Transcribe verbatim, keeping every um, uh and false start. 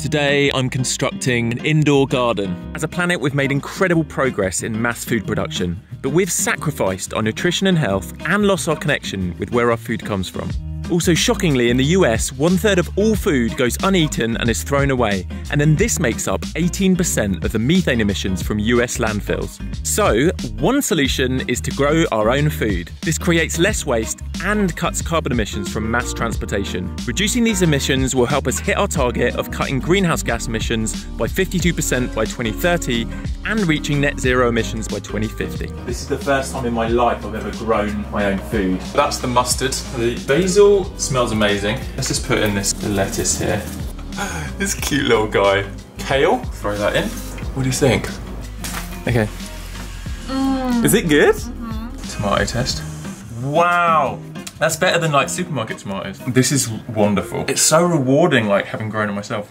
Today I'm constructing an indoor garden. As a planet, we've made incredible progress in mass food production, but we've sacrificed our nutrition and health and lost our connection with where our food comes from. Also, shockingly, in the U S, one third of all food goes uneaten and is thrown away, and then this makes up eighteen percent of the methane emissions from U S landfills. So, one solution is to grow our own food. This creates less waste and cuts carbon emissions from mass transportation. Reducing these emissions will help us hit our target of cutting greenhouse gas emissions by fifty-two percent by twenty thirty and reaching net zero emissions by twenty fifty. This is the first time in my life I've ever grown my own food. That's the mustard, the basil. Smells amazing. Let's just put in this lettuce here. This cute little guy. Kale, throw that in. What do you think? Okay. Mm. Is it good? Mm-hmm. Tomato test. Wow! That's better than like supermarket tomatoes. This is wonderful. It's so rewarding like having grown it myself.